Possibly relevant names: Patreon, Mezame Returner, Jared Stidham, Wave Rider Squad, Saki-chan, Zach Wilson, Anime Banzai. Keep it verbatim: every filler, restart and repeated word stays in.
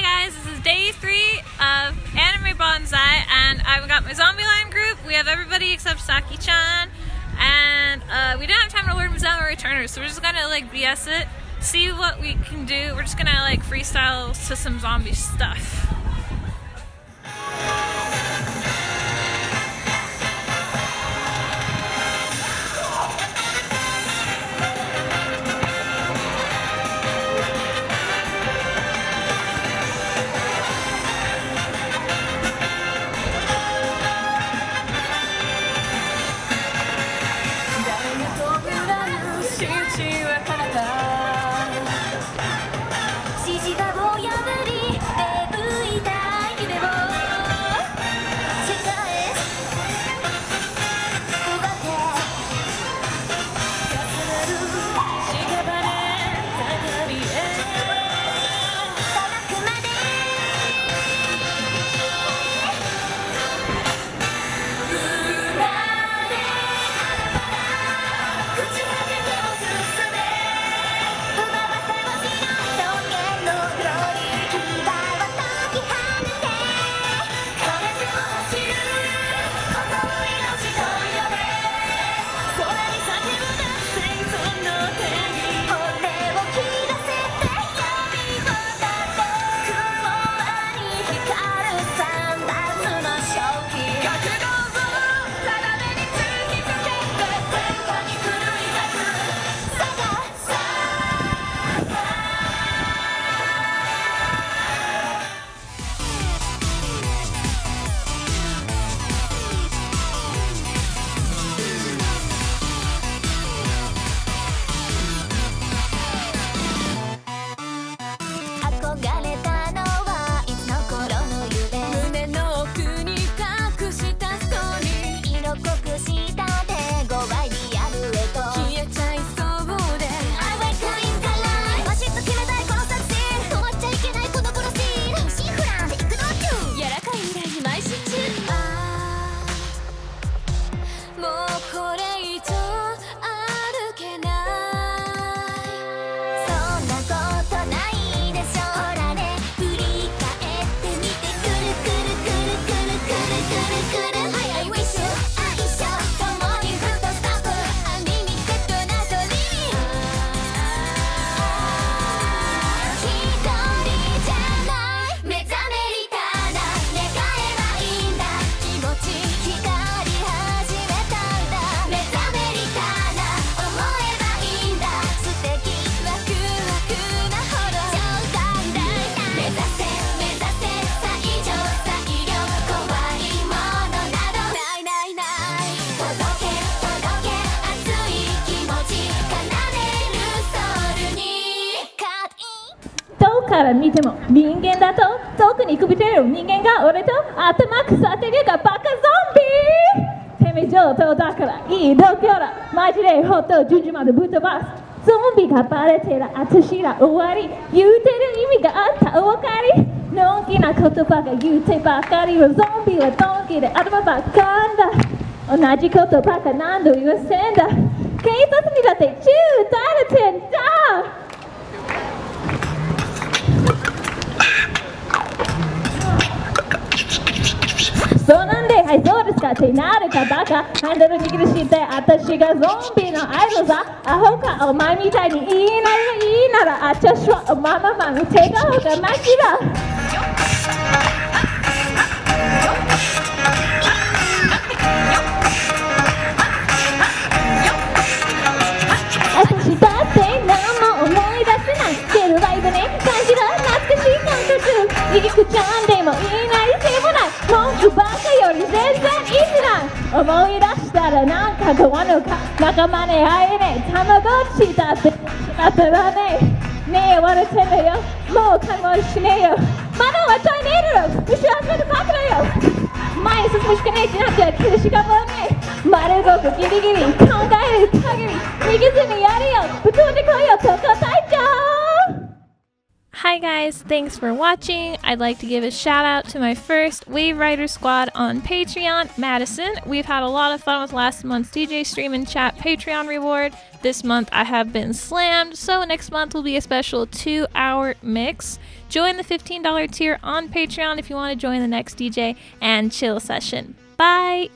Hi guys, this is day three of Anime Banzai, and I've got my zombie line group. We have everybody except Saki-chan, and uh, we didn't have time to learn Mezame Returner, so we're just gonna like B S it, see what we can do. We're just gonna like freestyle to some zombie stuff. Hi Hi guys, thanks for watching. I'd like to give a shout out to my first Wave Rider Squad on Patreon, Madison. We've had a lot of fun with last month's D J stream and chat Patreon reward. This month I have been slammed, so next month will be a special two hour mix. Join the fifteen dollar tier on Patreon if you want to join the next D J and chill session. Bye!